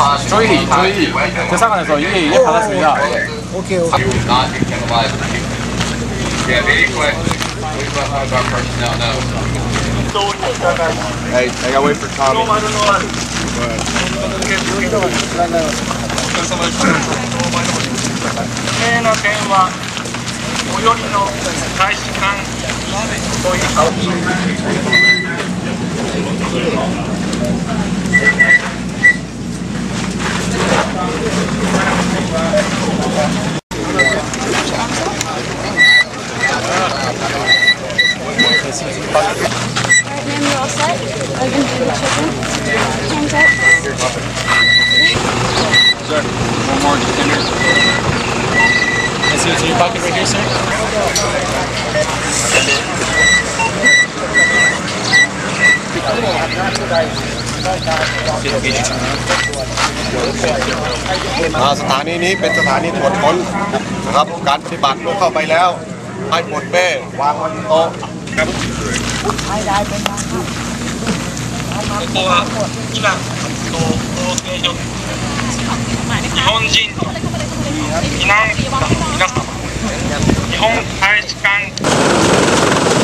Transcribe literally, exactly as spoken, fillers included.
아, 저희 저희 대사관에서 이게 이게 받았습니다. 오케이 오케이. Hey, I gotta wait for Tommy.สถานีนี้เป็นสถานีตรวจค้นนะครับการปฏิบัติเมื่อเข้าไปแล้วให้ปลดเป้วางบนโต๊ะครับ